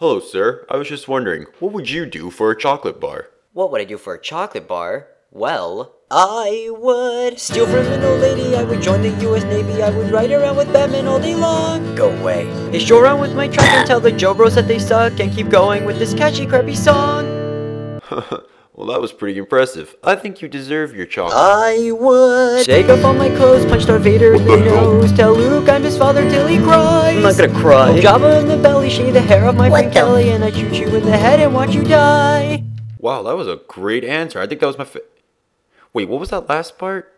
Hello, sir. I was just wondering, what would you do for a chocolate bar? What would I do for a chocolate bar? Well, I would steal from an old lady, I would join the US Navy, I would ride around with Batman all day long. Go away. Hey, show around with my truck and tell the Jo-Bros that they suck and keep going with this catchy, crappy song. Well, that was pretty impressive. I think you deserve your chocolate. I would take off all my clothes, punch Darth Vader in the nose, tell Luke I'm his father till he cries. I'm not gonna cry. Hold Jabba in the belly, shave the hair off my friend Kelly, and I shoot you in the head and watch you die. Wow, that was a great answer. I think that was my favorite. Wait, what was that last part?